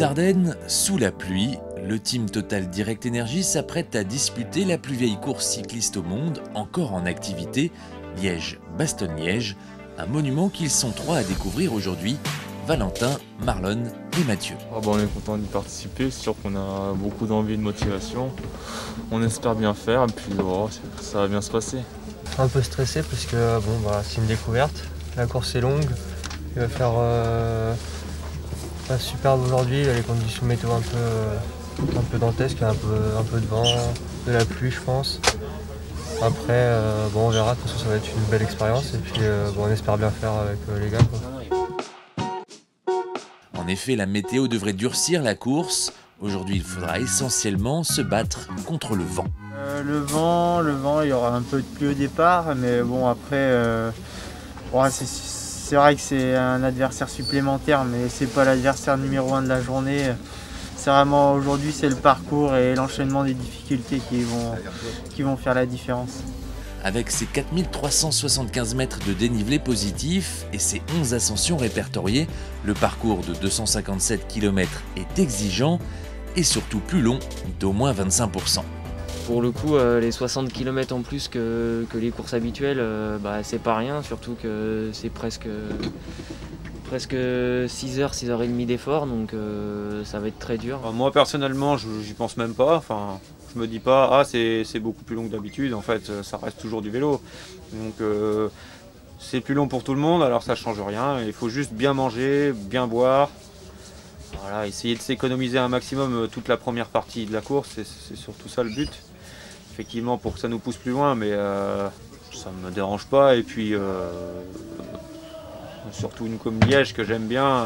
Les Ardennes, sous la pluie, le team Total Direct Energy s'apprête à disputer la plus vieille course cycliste au monde, encore en activité, Liège-Bastogne-Liège, un monument qu'ils sont trois à découvrir aujourd'hui, Valentin, Marlon et Mathieu. Oh bah on est content d'y participer, c'est sûr qu'on a beaucoup d'envie et de motivation, on espère bien faire et puis oh, ça va bien se passer. Un peu stressé parce que bon, bah, c'est une découverte, la course est longue, il va faire... superbe aujourd'hui, les conditions météo un peu dantesques, un peu de vent, de la pluie je pense. Après bon, on verra, de toute façon ça va être une belle expérience et puis bon, on espère bien faire avec les gars, quoi. En effet, la météo devrait durcir la course. Aujourd'hui il faudra essentiellement se battre contre le vent. Le vent, il y aura un peu de pluie au départ, mais bon après ouais, c'est vrai que c'est un adversaire supplémentaire, mais c'est pas l'adversaire numéro 1 de la journée. C'est vraiment aujourd'hui, c'est le parcours et l'enchaînement des difficultés qui vont faire la différence. Avec ses 4375 mètres de dénivelé positif et ses 11 ascensions répertoriées, le parcours de 257 km est exigeant et surtout plus long d'au moins 25%. Pour le coup, les 60 km en plus que les courses habituelles, bah, c'est pas rien, surtout que c'est presque 6h, 6h30 d'effort, donc ça va être très dur. Moi personnellement, j'y pense même pas, enfin, je me dis pas « Ah, c'est beaucoup plus long que d'habitude », en fait, ça reste toujours du vélo. Donc c'est plus long pour tout le monde, alors ça change rien, il faut juste bien manger, bien boire. Voilà, essayer de s'économiser un maximum toute la première partie de la course, c'est surtout ça le but. Effectivement, pour que ça nous pousse plus loin, mais ça ne me dérange pas. Et puis, surtout une comme Liège que j'aime bien,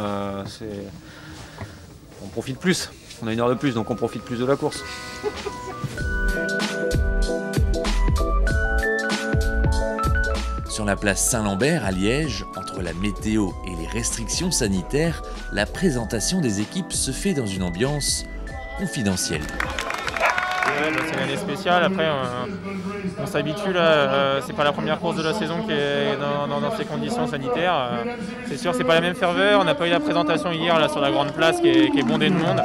on profite plus. On a une heure de plus, donc on profite plus de la course. Sur la place Saint-Lambert à Liège, entre la météo et les restrictions sanitaires, la présentation des équipes se fait dans une ambiance confidentielle. C'est une année spéciale, après on s'habitue, c'est pas la première course de la saison qui est dans ces conditions sanitaires. C'est sûr, c'est pas la même ferveur, on n'a pas eu la présentation hier là, sur la grande place qui est bondée de monde.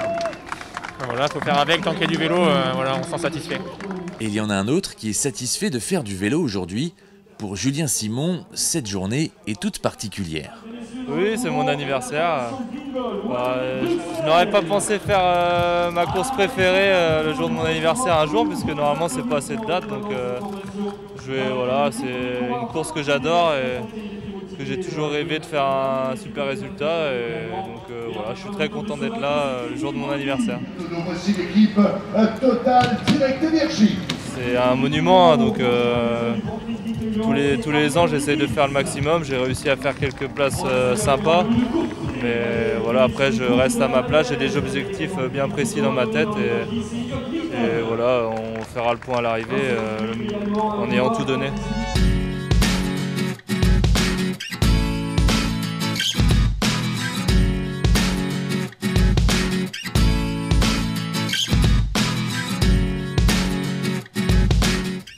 Voilà, faut faire avec, tant qu'il y a du vélo, voilà, on s'en satisfait. Et il y en a un autre qui est satisfait de faire du vélo aujourd'hui. Pour Julien Simon, cette journée est toute particulière. Oui, c'est mon anniversaire. Je n'aurais pas pensé faire ma course préférée le jour de mon anniversaire un jour, puisque normalement c'est pas à cette date. Donc voilà, c'est une course que j'adore et que j'ai toujours rêvé de faire un super résultat. Et donc voilà, je suis très content d'être là le jour de mon anniversaire. L'équipe Total Direct Energy. C'est un monument, donc tous les ans j'essaye de faire le maximum, j'ai réussi à faire quelques places sympas, mais voilà, après je reste à ma place, j'ai des objectifs bien précis dans ma tête et voilà, on fera le point à l'arrivée en ayant tout donné.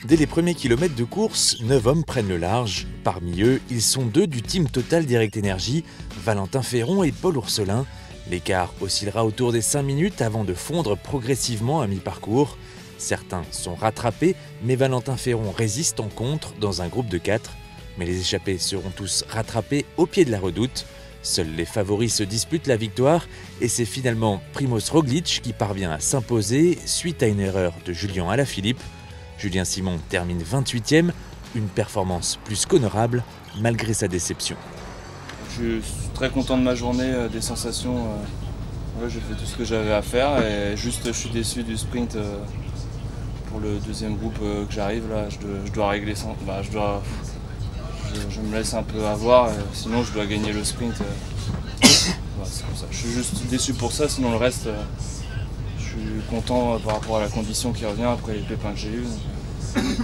Dès les premiers kilomètres de course, 9 hommes prennent le large. Parmi eux, ils sont deux du team Total Direct Energy, Valentin Ferron et Paul Ourselin. L'écart oscillera autour des 5 minutes avant de fondre progressivement à mi-parcours. Certains sont rattrapés, mais Valentin Ferron résiste en contre dans un groupe de 4. Mais les échappés seront tous rattrapés au pied de la redoute. Seuls les favoris se disputent la victoire et c'est finalement Primoz Roglic qui parvient à s'imposer suite à une erreur de Julian Alaphilippe. Julien Simon termine 28e, une performance plus qu'honorable malgré sa déception. Je suis très content de ma journée, des sensations. Ouais, j'ai fait tout ce que j'avais à faire et juste je suis déçu du sprint pour le deuxième groupe que j'arrive là. Je dois régler sans. Bah, je me laisse un peu avoir, sinon je dois gagner le sprint. Ouais, c'est comme ça. Je suis juste déçu pour ça, sinon le reste. Je suis content par rapport à la condition qui revient après les pépins que j'ai eus.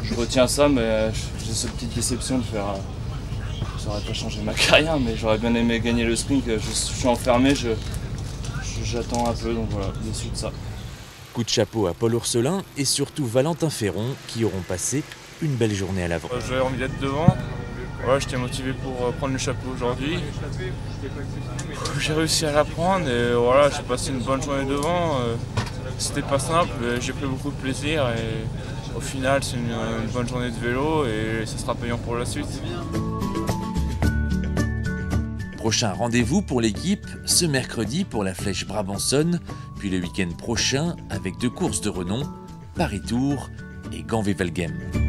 Je retiens ça, mais j'ai cette petite déception de faire... Ça n'aurait pas changé ma carrière, mais j'aurais bien aimé gagner le sprint. Je suis enfermé, j'attends un peu, donc voilà, déçu de ça. Coup de chapeau à Paul Ourselin et surtout Valentin Ferron qui auront passé une belle journée à l'avant. J'avais envie d'être devant, Voilà, j'étais motivé pour prendre le chapeau aujourd'hui. J'ai réussi à la prendre et voilà, j'ai passé une bonne journée devant. C'était pas simple, j'ai pris beaucoup de plaisir et au final c'est une bonne journée de vélo et ça sera payant pour la suite. Prochain rendez-vous pour l'équipe, ce mercredi pour la Flèche Brabançonne, puis le week-end prochain avec deux courses de renom, Paris-Tours et Gand-Wevelgem.